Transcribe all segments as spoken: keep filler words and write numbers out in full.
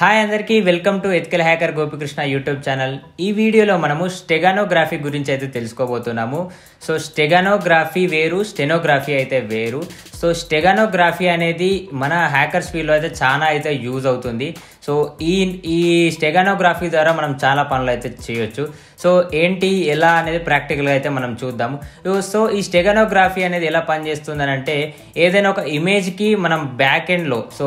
Hi అందరికీ welcome to ethical hacker Gopikrishna YouTube channel. ఈ వీడియోలో మనము స్టెగానోగ్రఫీ గురించి అయితే తెలుసుకోబోతున్నాము. సో స్టెగానోగ్రఫీ వేరు, స్టెనోగ్రఫీ అయితే వేరు. సో స్టెగానోగ్రఫీ అనేది మన హ్యాకర్స్ ఫీల్డ్లో అయితే చాలా అయితే యూజ్ అవుతుంది. సో ఈ ఈ స్టెగానోగ్రఫీ ద్వారా మనం చాలా పనులు అయితే చేయొచ్చు. సో ఏంటి ఎలా అనేది ప్రాక్టికల్గా అయితే మనం చూద్దాము. సో ఈ స్టెగానోగ్రఫీ అనేది ఎలా పనిచేస్తుందని అంటే, ఏదైనా ఒక ఇమేజ్కి మనం బ్యాక్ ఎండ్లో సో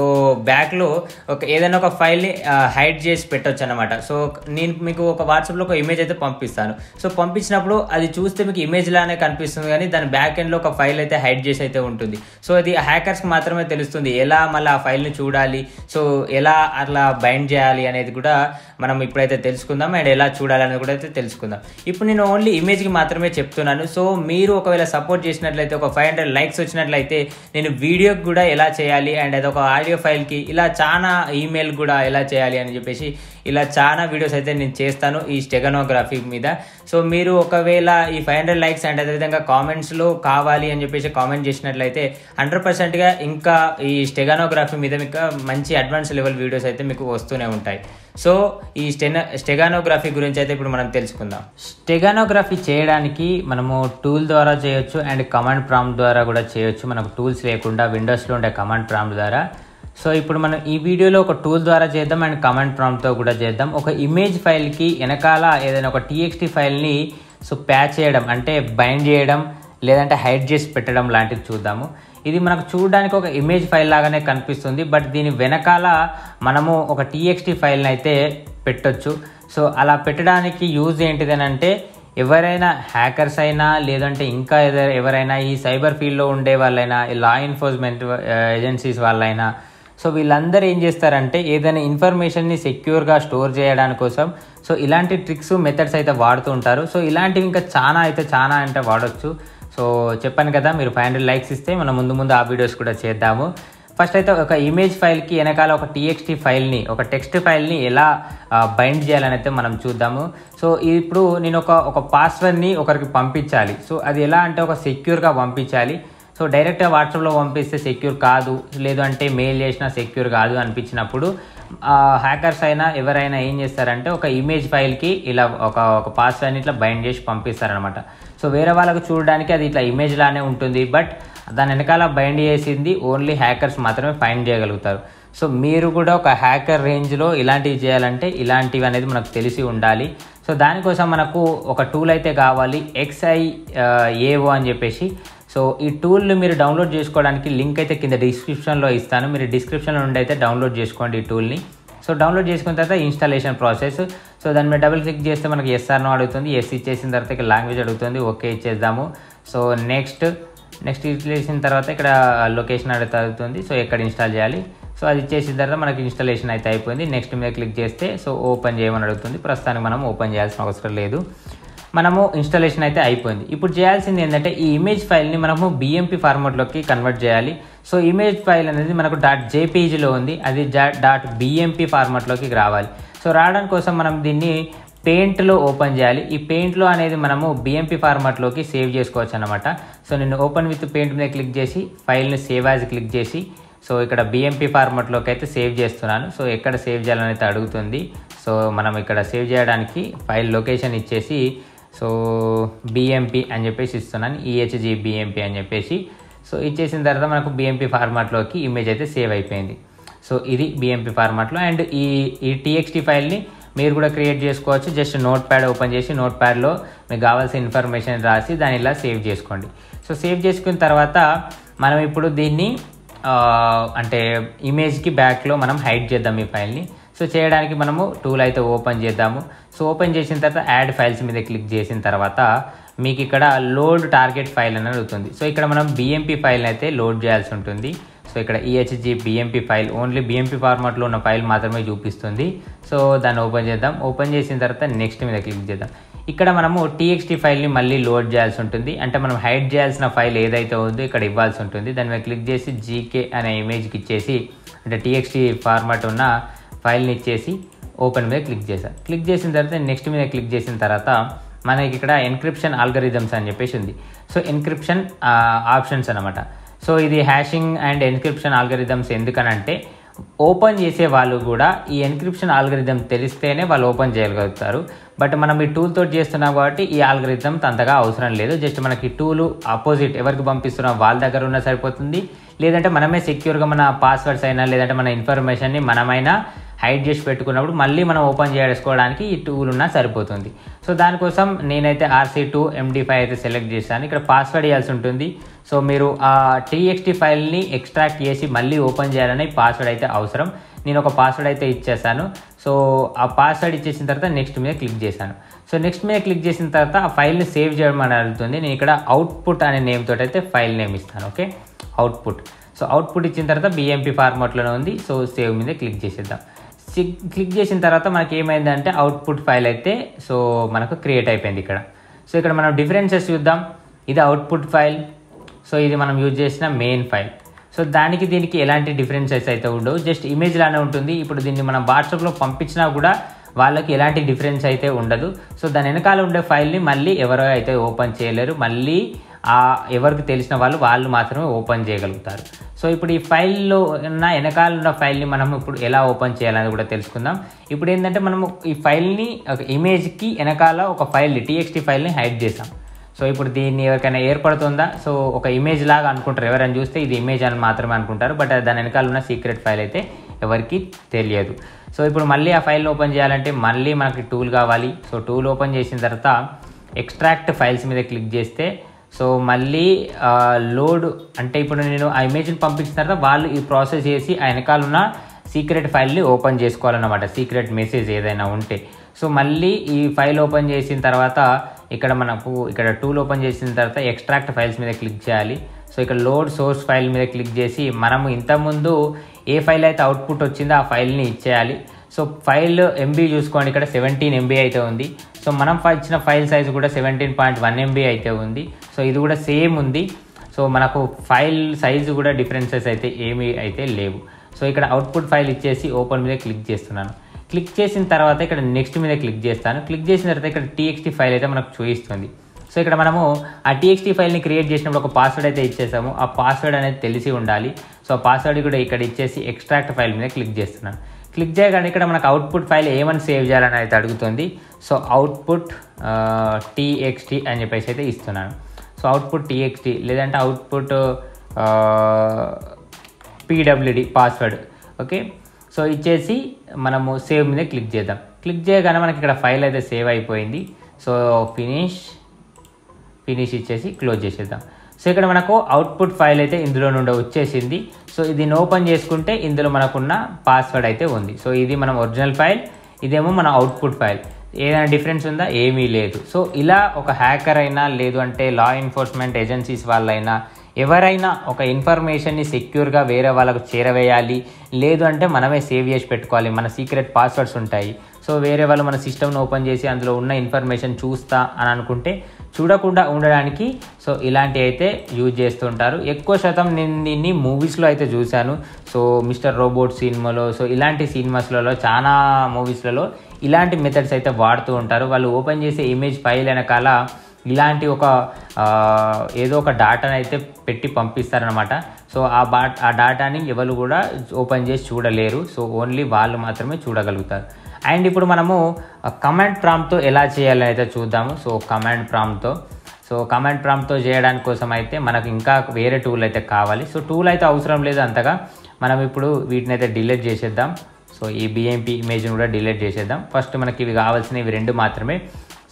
బ్యాక్లో ఒక ఏదైనా ఒక ఫైల్ని హైడ్ చేసి పెట్టవచ్చు అనమాట. సో నేను మీకు ఒక వాట్సాప్లో ఒక ఇమేజ్ అయితే పంపిస్తాను. సో పంపించినప్పుడు అది చూస్తే మీకు ఇమేజ్లానే కనిపిస్తుంది, కానీ దాని బ్యాక్ ఎండ్లో ఒక ఫైల్ అయితే హైడ్ చేసి అయితే ఉంటుంది. సో అది హ్యాకర్స్కి మాత్రమే తెలుస్తుంది ఎలా మళ్ళీ ఆ ఫైల్ని చూడాలి, సో ఎలా అట్లా బైండ్ చేయాలి అనేది కూడా మనం ఇప్పుడైతే తెలుసుకుందాం, అండ్ ఎలా చూడాలి అనేది కూడా అయితే తెలుసుకుందాం. ఇప్పుడు నేను ఓన్లీ ఇమేజ్కి మాత్రమే చెప్తున్నాను. సో మీరు ఒకవేళ సపోర్ట్ చేసినట్లయితే, ఒక ఫైవ్ హండ్రెడ్ లైక్స్ వచ్చినట్లయితే, నేను వీడియోకి కూడా ఎలా చేయాలి, అండ్ అది ఒక ఆడియో ఫైల్కి, ఇలా చాలా ఈమెయిల్ కూడా ఎలా చేయాలి అని చెప్పేసి ఇలా చాలా వీడియోస్ అయితే నేను చేస్తాను ఈ స్టెగానోగ్రఫీ మీద. సో మీరు ఒకవేళ ఈ ఫైవ్ హండ్రెడ్ లైక్స్ అండ్ అదేవిధంగా కామెంట్స్లో కావాలి అని చెప్పేసి కామెంట్ చేసినట్లయితే హండ్రెడ్ పర్సెంట్గా ఇంకా ఈ స్టెగానోగ్రఫీ మీద మీకు మంచి అడ్వాన్స్ లెవెల్ వీడియోస్ అయితే మీకు వస్తూనే ఉంటాయి. సో ఈ స్టెనా స్టెగానోగ్రఫీ గురించి అయితే ఇప్పుడు మనం తెలుసుకుందాం. స్టెగానోగ్రఫీ చేయడానికి మనము టూల్ ద్వారా చేయొచ్చు, అండ్ కమాండ్ ప్రాంప్ట్ ద్వారా కూడా చేయొచ్చు, మనకు టూల్స్ లేకుండా విండోస్లో ఉండే కమాండ్ ప్రాంప్ట్ ద్వారా. సో ఇప్పుడు మనం ఈ వీడియోలో ఒక టూల్ ద్వారా చేద్దాం, అండ్ కమాండ్ ప్రాంప్ట్తో కూడా చేద్దాం. ఒక ఇమేజ్ ఫైల్కి వెనకాల ఏదైనా ఒక టీఎక్స్టీ ఫైల్ని సో ప్యాచ్ చేయడం అంటే బైండ్ చేయడం, లేదంటే హైడ్ చేసి పెట్టడం లాంటివి చూద్దాము. ఇది మనకు చూడడానికి ఒక ఇమేజ్ ఫైల్ లాగానే కనిపిస్తుంది, బట్ దీని వెనకాల మనము ఒక టీఎక్స్టీ ఫైల్ని అయితే పెట్టొచ్చు. సో అలా పెట్టడానికి యూజ్ ఏంటిదని అంటే, ఎవరైనా హ్యాకర్స్ అయినా, లేదంటే ఇంకా ఎవరైనా ఈ సైబర్ ఫీల్డ్లో ఉండే వాళ్ళైనా, లా ఎన్ఫోర్స్మెంట్ ఏజెన్సీస్ వాళ్ళైనా, సో వీళ్ళందరూ ఏం చేస్తారంటే ఏదైనా ఇన్ఫర్మేషన్ని సెక్యూర్గా స్టోర్ చేయడానికి కోసం సో ఇలాంటి ట్రిక్స్ మెథడ్స్ అయితే వాడుతూ ఉంటారు. సో ఇలాంటివి ఇంకా చాలా అయితే చాలా అంటే వాడచ్చు. సో చెప్పాను కదా, మీరు ఫైవ్ హండ్రెడ్ లైక్స్ ఇస్తే మనం ముందు ముందు ఆ వీడియోస్ కూడా చేద్దాము. ఫస్ట్ అయితే ఒక ఇమేజ్ ఫైల్కి వెనకాల ఒక టీఎక్స్టీ ఫైల్ని, ఒక టెక్స్ట్ ఫైల్ని ఎలా బైండ్ చేయాలని అయితే మనం చూద్దాము. సో ఇప్పుడు నేను ఒక ఒక పాస్వర్డ్ని ఒకరికి పంపించాలి. సో అది ఎలా అంటే ఒక సెక్యూర్గా పంపించాలి. సో డైరెక్ట్గా వాట్సాప్లో పంపిస్తే సెక్యూర్ కాదు, లేదు అంటే మెయిల్ చేసినా సెక్యూర్ కాదు అనిపించినప్పుడు హ్యాకర్స్ అయినా ఎవరైనా ఏం చేస్తారంటే ఒక ఇమేజ్ ఫైల్కి ఇలా ఒక ఒక పాస్వర్డ్ని ఇట్లా బైండ్ చేసి పంపిస్తారనమాట. సో వేరే వాళ్ళకు చూడడానికి అది ఇట్లా ఇమేజ్ లానే ఉంటుంది, బట్ దాని వెనకాల బైండ్ చేసింది ఓన్లీ హ్యాకర్స్ మాత్రమే ఫైండ్ చేయగలుగుతారు. సో మీరు కూడా ఒక హ్యాకర్ రేంజ్లో ఇలాంటివి చేయాలంటే ఇలాంటివి అనేది మనకు తెలిసి ఉండాలి. సో దానికోసం మనకు ఒక టూల్ అయితే కావాలి, ఎక్స్ ఐ ఏ ఓ అని చెప్పేసి. సో ఈ టూల్ని మీరు డౌన్లోడ్ చేసుకోవడానికి లింక్ అయితే కింద డిస్క్రిప్షన్లో ఇస్తాను, మీరు డిస్క్రిప్షన్లో నుండి అయితే డౌన్లోడ్ చేసుకోండి ఈ టూల్ని. సో డౌన్లోడ్ చేసుకున్న తర్వాత ఇన్స్టాలేషన్ ప్రాసెస్. సో దాని మీద డబుల్ క్లిక్ చేస్తే మనకి ఎస్ఆర్నో అడుగుతుంది, ఎస్ ఇచ్చేసిన తర్వాత ఇక్కడ లాంగ్వేజ్ అడుగుతుంది, ఓకే ఇచ్చేద్దాము. సో నెక్స్ట్ నెక్స్ట్ ఇచ్చేసిన తర్వాత ఇక్కడ లొకేషన్ అడుగుతుంది, సో ఎక్కడ ఇన్స్టాల్ చేయాలి. సో అది ఇచ్చేసిన తర్వాత మనకి ఇన్స్టాలేషన్ అయితే అయిపోయింది. నెక్స్ట్ మీద క్లిక్ చేస్తే సో ఓపెన్ చేయమని అడుగుతుంది. ప్రస్తుతానికి మనం ఓపెన్ చేయాల్సిన అవసరం లేదు, మనము ఇన్స్టాలేషన్ అయితే అయిపోయింది. ఇప్పుడు చేయాల్సింది ఏంటంటే ఈ ఇమేజ్ ఫైల్ని మనము బిఎంపి ఫార్మాట్లోకి కన్వర్ట్ చేయాలి. సో ఇమేజ్ ఫైల్ అనేది మనకు డాట్ జేపీజీలో ఉంది, అది డాట్ బిఎంపి ఫార్మాట్లోకి రావాలి. సో రావడం కోసం మనం దీన్ని పెయింట్లో ఓపెన్ చేయాలి. ఈ పెయింట్లో అనేది మనము బిఎంపి ఫార్మాట్లోకి సేవ్ చేసుకోవచ్చు అనమాట. సో నేను ఓపెన్ విత్ పెయింట్ మీద క్లిక్ చేసి ఫైల్ని సేవ్ యాజ్ క్లిక్ చేసి సో ఇక్కడ బిఎంపి ఫార్మాట్లోకి అయితే సేవ్ చేస్తున్నాను. సో ఎక్కడ సేవ్ చేయాలని అయితే అడుగుతుంది. సో మనం ఇక్కడ సేవ్ చేయడానికి ఫైల్ లొకేషన్ ఇచ్చేసి సో బిఎంపి అని చెప్పేసి ఇస్తున్నాను, ఈహెచ్జీ బిఎంపి అని చెప్పేసి. సో ఇచ్చేసిన తర్వాత మనకు బిఎంపి ఫార్మాట్లోకి ఇమేజ్ అయితే సేవ్ అయిపోయింది. సో ఇది బిఎంపి ఫార్మాట్లో. అండ్ ఈ ఈ టీఎక్స్టీ ఫైల్ని మీరు కూడా క్రియేట్ చేసుకోవచ్చు. జస్ట్ నోట్ ప్యాడ్ ఓపెన్ చేసి నోట్ ప్యాడ్లో మీకు కావాల్సిన ఇన్ఫర్మేషన్ రాసి దాన్ని ఇలా సేవ్ చేసుకోండి. సో సేవ్ చేసుకున్న తర్వాత మనం ఇప్పుడు దీన్ని అంటే ఇమేజ్కి బ్యాక్లో మనం హైడ్ చేద్దాం ఈ ఫైల్ని. సో చేయడానికి మనము టూల్ అయితే ఓపెన్ చేద్దాము. సో ఓపెన్ చేసిన తర్వాత యాడ్ ఫైల్స్ మీద క్లిక్ చేసిన తర్వాత మీకు ఇక్కడ లోడ్ టార్గెట్ ఫైల్ అని అడుగుతుంది. సో ఇక్కడ మనం బిఎంపి ఫైల్ని అయితే లోడ్ చేయాల్సి ఉంటుంది. సో ఇక్కడ EHG BMP file, only BMP ఫార్మాట్లో ఉన్న ఫైల్ మాత్రమే చూపిస్తుంది. సో దాన్ని ఓపెన్ చేద్దాం. ఓపెన్ చేసిన తర్వాత నెక్స్ట్ మీద క్లిక్ చేద్దాం. ఇక్కడ మనము టీఎక్స్టీ ఫైల్ని మళ్ళీ లోడ్ చేయాల్సి ఉంటుంది, అంటే మనం హైడ్ చేయాల్సిన ఫైల్ ఏదైతే ఉందో ఇక్కడ ఇవ్వాల్సి ఉంటుంది. దాని మీద క్లిక్ చేసి జీకే అనే ఇమేజ్కి ఇచ్చేసి అంటే టీఎక్స్టీ ఫార్మాట్ ఉన్న ఫైల్ని ఇచ్చేసి ఓపెన్ మీద క్లిక్ చేశాను. క్లిక్ చేసిన తర్వాత నెక్స్ట్ మీద క్లిక్ చేసిన తర్వాత మనకి ఇక్కడ ఎన్క్రిప్షన్ ఆల్గరిథమ్స్ అని చెప్పేసి ఉంది. సో ఎన్క్రిప్షన్ ఆప్షన్స్ అనమాట. సో ఇది హ్యాషింగ్ అండ్ ఎన్క్రిప్షన్ ఆల్గరిథమ్స్ ఎందుకనంటే ఓపెన్ చేసే వాళ్ళు కూడా ఈ ఎన్క్రిప్షన్ ఆల్గరిథం తెలిస్తేనే వాళ్ళు ఓపెన్ చేయగలుగుతారు. బట్ మనం ఈ టూల్ తోటి చేస్తున్నాం కాబట్టి ఈ ఆల్గరిథం అంతగా అవసరం లేదు. జస్ట్ మనకి టూలు ఆపోజిట్ ఎవరికి పంపిస్తున్నాం వాళ్ళ దగ్గర ఉన్నా సరిపోతుంది. లేదంటే మనమే సెక్యూర్గా మన పాస్వర్డ్స్ అయినా లేదంటే మన ఇన్ఫర్మేషన్ని మనమైనా హైడ్ చేసి పెట్టుకున్నప్పుడు మళ్ళీ మనం ఓపెన్ చేసుకోవడానికి ఈ టూల్ ఉన్నా సరిపోతుంది. సో దానికోసం నేనైతే ఆర్సీ టూ ఎండి ఫైవ్ అయితే సెలెక్ట్ చేశాను. ఇక్కడ పాస్వర్డ్ ఇవ్వాల్సి ఉంటుంది. సో మీరు ఆ టీఎక్స్టీ ఫైల్ని ఎక్స్ట్రాక్ట్ చేసి మళ్ళీ ఓపెన్ చేయాలని పాస్వర్డ్ అయితే అవసరం. నేను ఒక పాస్వర్డ్ అయితే ఇచ్చేసాను. సో ఆ పాస్వర్డ్ ఇచ్చేసిన తర్వాత నెక్స్ట్ మీద క్లిక్ చేశాను. సో నెక్స్ట్ మీద క్లిక్ చేసిన తర్వాత ఆ ఫైల్ని సేవ్ చేయడం అని అడుగుతుంది. నేను ఇక్కడ అవుట్పుట్ అనే నేమ్ తోటి అయితే ఫైల్ నేమ్ ఇస్తాను. Okay, output. సో అవుట్పుట్ ఇచ్చిన తర్వాత బిఎంపీ ఫార్మాట్లోనే ఉంది. సో సేవ్ మీద క్లిక్ చేసేద్దాం. క్లిక్ చేసిన తర్వాత మనకి ఏమైందంటే అవుట్పుట్ ఫైల్ అయితే సో మనకు క్రియేట్ అయిపోయింది ఇక్కడ. సో ఇక్కడ మనం డిఫరెన్సెస్ చూద్దాం. ఇది అవుట్పుట్ ఫైల్. సో ఇది మనం యూజ్ చేసిన మెయిన్ ఫైల్. సో దానికి దీనికి ఎలాంటి డిఫరెన్సెస్ అయితే ఉండవు, జస్ట్ ఇమేజ్ లానే ఉంటుంది. ఇప్పుడు దీన్ని మనం వాట్సాప్లో పంపించినా కూడా వాళ్ళకి ఎలాంటి డిఫరెన్స్ అయితే ఉండదు. సో దాని వెనకాల ఉండే ఫైల్ని మళ్ళీ ఎవరో అయితే ఓపెన్ చేయలేరు, మళ్ళీ ఎవరికి తెలిసిన వాళ్ళు వాళ్ళు మాత్రమే ఓపెన్ చేయగలుగుతారు. సో ఇప్పుడు ఈ ఫైల్లో ఉన్న వెనకాల ఉన్న ఫైల్ని మనం ఇప్పుడు ఎలా ఓపెన్ చేయాలని కూడా తెలుసుకుందాం. ఇప్పుడు ఏంటంటే మనము ఈ ఫైల్ని ఒక ఇమేజ్కి వెనకాల ఒక ఫైల్ని టీఎక్స్టీ ఫైల్ని హైడ్ చేసాం. సో ఇప్పుడు దీన్ని ఎవరికైనా ఏర్పడుతుందా? సో ఒక ఇమేజ్ లాగా అనుకుంటారు, ఎవరైనా చూస్తే ఇది ఇమేజ్ అని మాత్రమే అనుకుంటారు. బట్ దాని వెనకాల ఉన్న సీక్రెట్ ఫైల్ అయితే ఎవరికి తెలియదు. సో ఇప్పుడు మళ్ళీ ఆ ఫైల్ని ఓపెన్ చేయాలంటే మళ్ళీ మనకి టూల్ కావాలి. సో టూల్ ఓపెన్ చేసిన తర్వాత ఎక్స్ట్రాక్ట్ ఫైల్స్ మీద క్లిక్ చేస్తే సో మళ్ళీ లోడ్ అంటే ఇప్పుడు నేను ఆ ఇమేజ్ని పంపించిన తర్వాత వాళ్ళు ఈ ప్రాసెస్ చేసి ఆ వెనకాల ఉన్న సీక్రెట్ ఫైల్ని ఓపెన్ చేసుకోవాలన్నమాట, సీక్రెట్ మెసేజ్ ఏదైనా ఉంటే. సో మళ్ళీ ఈ ఫైల్ ఓపెన్ చేసిన తర్వాత ఇక్కడ మనకు ఇక్కడ టూల్ ఓపెన్ చేసిన తర్వాత ఎక్స్ట్రాక్ట్ ఫైల్స్ మీద క్లిక్ చేయాలి. సో ఇక్కడ లోడ్ సోర్స్ ఫైల్ మీద క్లిక్ చేసి మనము ఇంతకుముందు ఏ ఫైల్ అయితే అవుట్పుట్ వచ్చిందో ఆ ఫైల్ని ఇచ్చేయాలి. సో ఫైల్ ఎంబీ చూసుకోండి, ఇక్కడ సెవెంటీన్ ఎంబీ అయితే ఉంది. సో మనం ఇచ్చిన ఫైల్ సైజు కూడా సెవెంటీన్ పాయింట్ వన్ ఎంబీ అయితే ఉంది. సో ఇది కూడా సేమ్ ఉంది. సో మనకు ఫైల్ సైజు కూడా డిఫరెన్సెస్ అయితే ఏమీ అయితే లేవు. సో ఇక్కడ అవుట్పుట్ ఫైల్ ఇచ్చేసి ఓపెన్ మీద క్లిక్ చేస్తున్నాను. క్లిక్ చేసిన తర్వాత ఇక్కడ నెక్స్ట్ మీద క్లిక్ చేస్తాను. క్లిక్ చేసిన తర్వాత ఇక్కడ టీఎక్స్టీ ఫైల్ అయితే మనకు చూపిస్తుంది. సో ఇక్కడ మనము ఆ టీఎక్స్టీ ఫైల్ని క్రియేట్ చేసినప్పుడు ఒక పాస్వర్డ్ అయితే ఇచ్చేసాము. ఆ పాస్వర్డ్ అనేది తెలిసి ఉండాలి. సో ఆ పాస్వర్డ్ కూడా ఇక్కడ ఇచ్చేసి ఎక్స్ట్రాక్ట్ ఫైల్ మీద క్లిక్ చేస్తున్నాను. క్లిక్ చేయగానే ఇక్కడ మనకు అవుట్పుట్ ఫైల్ ఏమని సేవ్ చేయాలని అయితే అడుగుతుంది. సో అవుట్పుట్ టీఎక్స్టీ అని చెప్పేసి అయితే ఇస్తున్నాను. సో అవుట్పుట్ టీఎక్స్టీ లేదంటే output PWD password. Okay, so ఇచ్చేసి మనము సేవ్ మీద క్లిక్ చేద్దాం. క్లిక్ చేయగానే మనకి ఇక్కడ ఫైల్ అయితే సేవ్ అయిపోయింది. సో ఫినిష్ ఫినిష్ ఇచ్చేసి క్లోజ్ చేసేద్దాం. సో ఇక్కడ మనకు అవుట్పుట్ ఫైల్ అయితే ఇందులో నుండి వచ్చేసింది. సో దీన్ని ఓపెన్ చేసుకుంటే ఇందులో మనకున్న పాస్వర్డ్ అయితే ఉంది. సో ఇది మనం ఒరిజినల్ ఫైల్, ఇదేమో మన అవుట్పుట్ ఫైల్. ఏదైనా డిఫరెన్స్ ఉందా? ఏమీ లేదు. సో ఇలా ఒక హ్యాకర్ అయినా లేదు అంటే లా ఎన్ఫోర్స్మెంట్ ఏజెన్సీస్ వాళ్ళైనా ఎవరైనా ఒక ఇన్ఫర్మేషన్ని సెక్యూర్గా వేరే వాళ్ళకు చేరవేయాలి, లేదు అంటే మనమే సేవ్ చేసి పెట్టుకోవాలి. మన సీక్రెట్ పాస్వర్డ్స్ ఉంటాయి. సో వేరే వాళ్ళు మన సిస్టమ్ను ఓపెన్ చేసి అందులో ఉన్న ఇన్ఫర్మేషన్ చూస్తా అని అనుకుంటే చూడకుండా ఉండడానికి సో ఇలాంటివి అయితే యూజ్ చేస్తుంటారు. ఎక్కువ శాతం నేను దీన్ని మూవీస్లో అయితే చూశాను. సో మిస్టర్ రోబోట్ సినిమాలో సో ఇలాంటి సినిమాస్లలో చాలా మూవీస్లలో ఇలాంటి మెథడ్స్ అయితే వాడుతూ ఉంటారు. వాళ్ళు ఓపెన్ చేసే ఇమేజ్ ఫైల్ వెనకాల ఇలాంటి ఒక ఏదో ఒక డాటాను అయితే పెట్టి పంపిస్తారనమాట. సో ఆ బా ఆ డాటాని ఎవరు కూడా ఓపెన్ చేసి చూడలేరు. సో ఓన్లీ వాళ్ళు మాత్రమే చూడగలుగుతారు. అండ్ ఇప్పుడు మనము కమాండ్ ప్రాంప్ట్తో ఎలా చేయాలని అయితే చూద్దాము. సో కమాండ్ ప్రాంప్ట్తో సో కమాండ్ ప్రాంప్ట్తో చేయడానికి కోసం అయితే మనకు ఇంకా వేరే టూల్ అయితే కావాలి. సో టూల్ అయితే అవసరం లేదు అంతగా. మనం ఇప్పుడు వీటిని అయితే డిలీట్ చేసేద్దాం. సో ఈ బిఎంపీ ఇమేజ్ని కూడా డిలీట్ చేసేద్దాం. ఫస్ట్ మనకి ఇవి కావాల్సినవి రెండు మాత్రమే.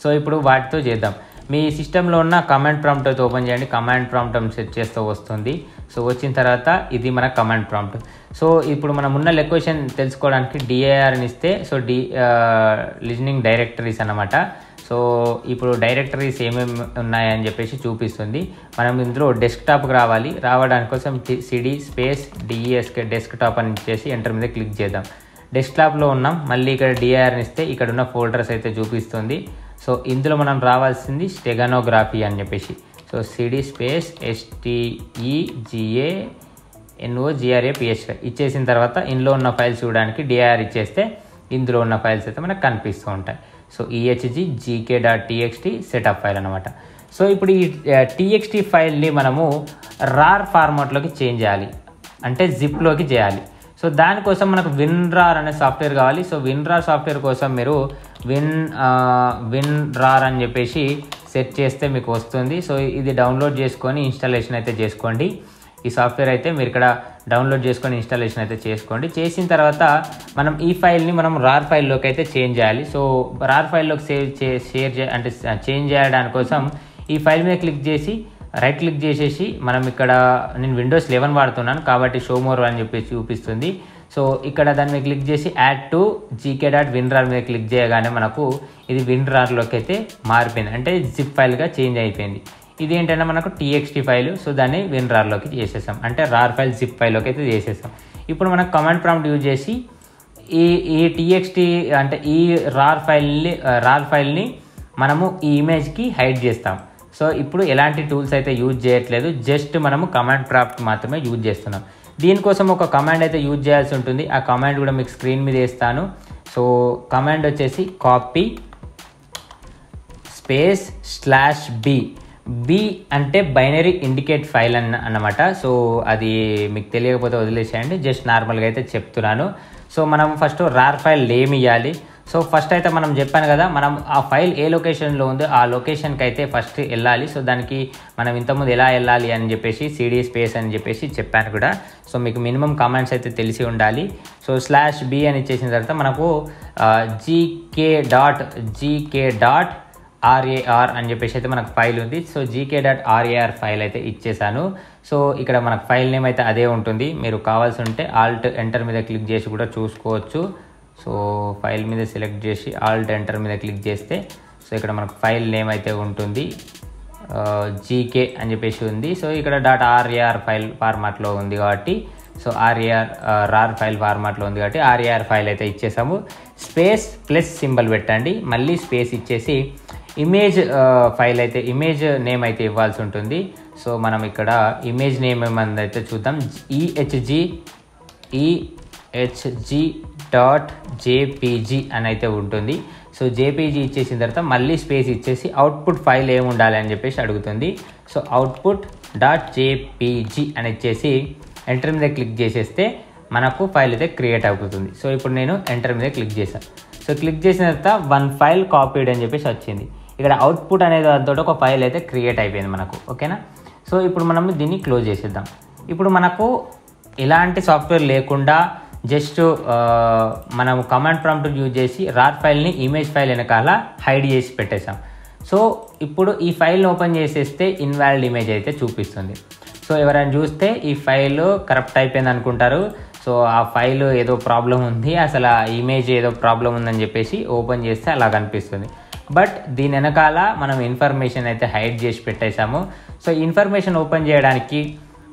సో ఇప్పుడు వాటితో చేద్దాం. మీ సిస్టంలో ఉన్న కమాండ్ ప్రాంప్ట్ అయితే ఓపెన్ చేయండి. కమాండ్ ప్రాంప్ట్ సెట్ చేస్తూ వస్తుంది. సో వచ్చిన తర్వాత ఇది మన కమాండ్ ప్రాంప్ట్. సో ఇప్పుడు మనం ఉన్న లొకేషన్ తెలుసుకోవడానికి డిఏఆర్ని ఇస్తే సో డి లిజనింగ్ డైరెక్టరీస్ అన్నమాట. సో ఇప్పుడు డైరెక్టరీస్ ఏమేమి ఉన్నాయని చెప్పేసి చూపిస్తుంది. మనం ఇందులో డెస్క్టాప్కి రావాలి. రావడానికి కోసం సిడి స్పేస్ డిఈఎస్కే డెస్క్టాప్ అని ఇచ్చేసి ఎంటర్ మీద క్లిక్ చేద్దాం. డెస్క్టాప్లో ఉన్నాం. మళ్ళీ ఇక్కడ డిఏఆర్ని ఇస్తే ఇక్కడ ఉన్న ఫోల్డర్స్ అయితే చూపిస్తుంది. సో ఇందులో మనం రావాల్సింది స్టెగానోగ్రఫీ అని చెప్పేసి. సో సిడి స్పేస్ ఎస్టీఈజిఏఎన్ఓజిఆర్ఏపిఎస్వై ఇచ్చేసిన తర్వాత ఇందులో ఉన్న ఫైల్స్ చూడడానికి డిఆర్ ఇచ్చేస్తే ఇందులో ఉన్న ఫైల్స్ అయితే మనకు కనిపిస్తూ ఉంటాయి. So EHG GK dot TXT setup file అనమాట. సో ఇప్పుడు ఈ టీఎక్స్టీ ఫైల్ని మనము రార్ ఫార్మాట్లోకి చేంజ్ చేయాలి, అంటే జిప్లోకి చేయాలి. సో దానికోసం మనకు విన్రార్ అనే సాఫ్ట్వేర్ కావాలి. సో విన్రార్ సాఫ్ట్వేర్ కోసం మీరు విన్ విన్రార్ అని చెప్పేసి సెట్ చేస్తే మీకు వస్తుంది. సో ఇది డౌన్లోడ్ చేసుకొని ఇన్స్టాలేషన్ అయితే చేసుకోండి. ఈ సాఫ్ట్వేర్ అయితే మీరు ఇక్కడ డౌన్లోడ్ చేసుకొని ఇన్స్టాలేషన్ అయితే చేసుకోండి. చేసిన తర్వాత మనం ఈ ఫైల్ని మనం రార్ ఫైల్లోకి అయితే చేంజ్ చేయాలి. సో రార్ ఫైల్లోకి సేవ్ చే షేర్ చే అంటే చేంజ్ చేయడానికి కోసం ఈ ఫైల్ మీద క్లిక్ చేసి రైట్ క్లిక్ చేసేసి మనం ఇక్కడ నేను విండోస్ లెవెన్ వాడుతున్నాను కాబట్టి షో మోర్ అని చెప్పి చూపిస్తుంది. సో ఇక్కడ దాని మీద క్లిక్ చేసి add to GK dot WinRAR మీద క్లిక్ చేయగానే మనకు ఇది విన్రార్లోకి అయితే మారిపోయింది, అంటే జిప్ ఫైల్గా చేంజ్ అయిపోయింది. ఇది ఏంటంటే మనకు టీఎక్స్టీ ఫైల్, సో దాన్ని విన్రార్లోకి చేసేసాం, అంటే రార్ ఫైల్ జిప్ ఫైల్లోకి అయితే చేసేసాం. ఇప్పుడు మనం కమాండ్ ప్రాంప్ట్ యూజ్ చేసి ఈ ఈ టీఎక్స్టీ అంటే ఈ రార్ ఫైల్ని రార్ ఫైల్ని మనము ఈ ఇమేజ్కి హైడ్ చేస్తాం. సో ఇప్పుడు ఎలాంటి టూల్స్ అయితే యూజ్ చేయట్లేదు, జస్ట్ మనము కమాండ్ ప్రాంప్ట్ మాత్రమే యూజ్ చేస్తున్నాం. దీనికోసం ఒక కమాండ్ అయితే యూజ్ చేయాల్సి ఉంటుంది, ఆ కమాండ్ కూడా మీకు స్క్రీన్ మీద వేస్తాను. సో కమాండ్ వచ్చేసి copy space slash B, B అంటే బైనరీ ఇండికేట్ ఫైల్ అన్న అన్నమాట. సో అది మీకు తెలియకపోతే వదిలేసేయండి, జస్ట్ నార్మల్గా అయితే చెప్తున్నాను. సో మనం ఫస్ట్ రార్ ఫైల్ నేమ్ ఇవ్వాలి. సో ఫస్ట్ అయితే మనం చెప్పాను కదా, మనం ఆ ఫైల్ ఏ లొకేషన్లో ఉందో ఆ లొకేషన్కి అయితే ఫస్ట్ వెళ్ళాలి. సో దానికి మనం ఇంతకుముందు ఎలా వెళ్ళాలి అని చెప్పేసి సిడీ స్పేస్ అని చెప్పేసి చెప్పాను కూడా. సో మీకు మినిమం కమాండ్స్ అయితే తెలిసి ఉండాలి. సో స్లాష్ బి అని ఇచ్చేసిన తర్వాత మనకు GK dot GK dot RAR అని చెప్పేసి అయితే మనకు ఫైల్ ఉంది. So GK dot RAR file అయితే ఇచ్చేసాను. సో ఇక్కడ మనకు ఫైల్ నేమ్ అయితే అదే ఉంటుంది, మీరు కావాల్సి ఉంటే ఆల్ట్ ఎంటర్ మీద క్లిక్ చేసి కూడా చూసుకోవచ్చు. సో ఫైల్ మీద సెలెక్ట్ చేసి ఆల్ట్ ఎంటర్ మీద క్లిక్ చేస్తే సో ఇక్కడ మనకు ఫైల్ నేమ్ అయితే ఉంటుంది, జీకే అని చెప్పేసి ఉంది. సో ఇక్కడ డాట్ ఆర్ఏఆర్ ఫైల్ ఫార్మాట్లో ఉంది కాబట్టి, సో ఆర్ఏఆర్ రార్ ఫైల్ ఫార్మాట్లో ఉంది కాబట్టి ఆర్ఏఆర్ ఫైల్ అయితే ఇచ్చేసాము. స్పేస్ ప్లస్ సింబల్ పెట్టండి, మళ్ళీ స్పేస్ ఇచ్చేసి ఇమేజ్ ఫైల్ అయితే ఇమేజ్ నేమ్ అయితే ఇవ్వాల్సి ఉంటుంది. సో మనం ఇక్కడ ఇమేజ్ నేమ్ ఏమన్నది అయితే చూద్దాం. ఈహెచ్జి ఈహెచ్జి డాట్ జేపీజీ అని అయితే ఉంటుంది. సో జేపీజీ ఇచ్చేసిన తర్వాత మళ్ళీ స్పేస్ ఇచ్చేసి అవుట్పుట్ ఫైల్ ఏమి ఉండాలి అని చెప్పేసి అడుగుతుంది. సో అవుట్పుట్ డాట్ జేపీజీ అని ఇచ్చేసి ఎంటర్ మీద క్లిక్ చేసేస్తే మనకు ఫైల్ అయితే క్రియేట్ అవుతుంది. సో ఇప్పుడు నేను ఎంటర్ మీద క్లిక్ చేశాను. సో క్లిక్ చేసిన తర్వాత వన్ ఫైల్ కాపీడ్ అని చెప్పేసి వచ్చింది. ఇక్కడ అవుట్పుట్ అనేది దాంతో ఒక ఫైల్ అయితే క్రియేట్ అయిపోయింది మనకు, ఓకేనా. సో ఇప్పుడు మనం దీన్ని క్లోజ్ చేసేద్దాం. ఇప్పుడు మనకు ఎలాంటి సాఫ్ట్వేర్ లేకుండా జస్ట్ మనం కమాండ్ ప్రాంప్ట్ యూజ్ చేసి రార్ ఫైల్ని ఇమేజ్ ఫైల్ వెనకాల హైడ్ చేసి పెట్టేసాం. సో ఇప్పుడు ఈ ఫైల్ని ఓపెన్ చేసేస్తే ఇన్వాలిడ్ ఇమేజ్ అయితే చూపిస్తుంది. సో ఎవరైనా చూస్తే ఈ ఫైల్ కరప్ట్ అయిపోయింది అనుకుంటారు. సో ఆ ఫైల్ ఏదో ప్రాబ్లం ఉంది, అసలు ఆ ఇమేజ్ ఏదో ప్రాబ్లం ఉందని చెప్పేసి ఓపెన్ చేస్తే అలా కనిపిస్తుంది. బట్ దీని వెనకాల మనం ఇన్ఫర్మేషన్ అయితే హైడ్ చేసి పెట్టేశాము. సో ఇన్ఫర్మేషన్ ఓపెన్ చేయడానికి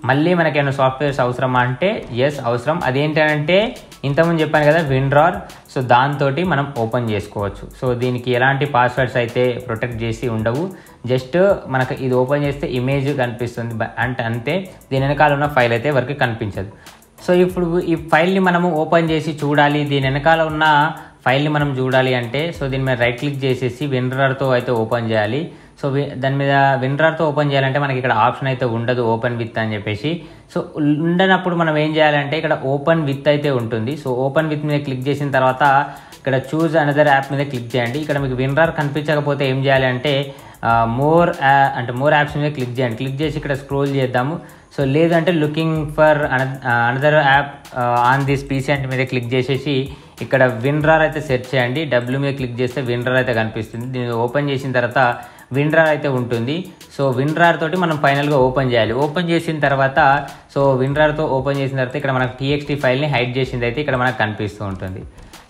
మళ్ళీ మనకేమైనా సాఫ్ట్వేర్స్ అవసరమా అంటే ఎస్ అవసరం. అదేంటంటే ఇంతకుముందు చెప్పాను కదా విన్రార్, సో దాంతో మనం ఓపెన్ చేసుకోవచ్చు. సో దీనికి ఎలాంటి పాస్వర్డ్స్ అయితే ప్రొటెక్ట్ చేసి ఉండవు, జస్ట్ మనకు ఇది ఓపెన్ చేస్తే ఇమేజ్ కనిపిస్తుంది అంటే అంతే, దీని వెనకాల ఉన్న ఫైల్ అయితే ఎవరికి కనిపించదు. సో ఇప్పుడు ఈ ఫైల్ని మనము ఓపెన్ చేసి చూడాలి, దీని వెనకాల ఉన్న ఫైల్ని మనం చూడాలి అంటే సో దీని మీద రైట్ క్లిక్ చేసేసి విన్రార్తో అయితే ఓపెన్ చేయాలి. సో దాని మీద విన్రార్తో ఓపెన్ చేయాలంటే మనకి ఇక్కడ ఆప్షన్ అయితే ఉండదు ఓపెన్ విత్ అని చెప్పేసి. సో ఉండనప్పుడు మనం ఏం చేయాలంటే ఇక్కడ ఓపెన్ విత్ అయితే ఉంటుంది. సో ఓపెన్ విత్ మీద క్లిక్ చేసిన తర్వాత ఇక్కడ చూజ్ అనదర్ యాప్ మీద క్లిక్ చేయండి. ఇక్కడ మీకు విన్రార్ కనిపించకపోతే ఏం చేయాలి అంటే మోర్ అంటే మోర్ యాప్స్ మీద క్లిక్ చేయండి. క్లిక్ చేసి ఇక్కడ స్క్రోల్ చేద్దాము. సో లేదంటే looking for another app on this PC అంటే మీద క్లిక్ చేసేసి ఇక్కడ విన్రార్ అయితే సెర్చ్ చేయండి. డబ్ల్యూ మీద క్లిక్ చేస్తే విన్రార్ అయితే కనిపిస్తుంది. దీన్ని ఓపెన్ చేసిన తర్వాత విన్రార్ అయితే ఉంటుంది. సో విన్రార్ తోటి మనం ఫైనల్గా ఓపెన్ చేయాలి. ఓపెన్ చేసిన తర్వాత సో విన్రార్తో ఓపెన్ చేసిన తర్వాత ఇక్కడ మనకు టీఎక్స్టీ ఫైల్ని హైడ్ చేసింది అయితే ఇక్కడ మనకు కనిపిస్తూ ఉంటుంది.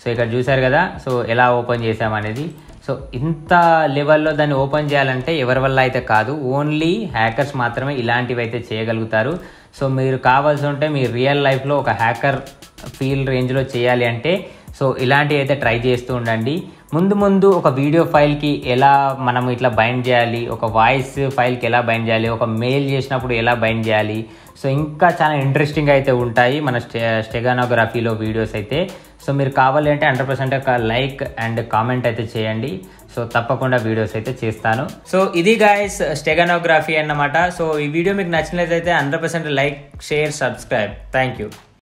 సో ఇక్కడ చూసారు కదా సో ఎలా ఓపెన్ చేసామనేది. సో ఇంత లెవెల్లో దాన్ని ఓపెన్ చేయాలంటే ఎవరి వల్ల అయితే కాదు, ఓన్లీ హ్యాకర్స్ మాత్రమే ఇలాంటివి అయితే చేయగలుగుతారు. సో మీరు కావాల్సి ఉంటే మీ రియల్ లైఫ్లో ఒక హ్యాకర్ ఫీల్ రేంజ్లో చేయాలి అంటే సో ఇలాంటివి అయితే ట్రై చేస్తూ ఉండండి. ముందు ముందు ఒక వీడియో ఫైల్కి ఎలా మనం ఇట్లా బైండ్ చేయాలి, ఒక వాయిస్ ఫైల్కి ఎలా బైండ్ చేయాలి, ఒక మెయిల్ చేసినప్పుడు ఎలా బైండ్ చేయాలి, సో ఇంకా చాలా ఇంట్రెస్టింగ్ అయితే ఉంటాయి మన స్టె స్టెగానోగ్రఫీలో వీడియోస్ అయితే. సో మీరు కావాలి అంటే hundred percent like and comment అయితే చేయండి. సో తప్పకుండా వీడియోస్ అయితే చేస్తాను. సో ఇది గైస్ స్టెగానోగ్రఫీ అన్నమాట. సో ఈ వీడియో మీకు నచ్చినట్లయితే hundred percent like share subscribe. Thank you.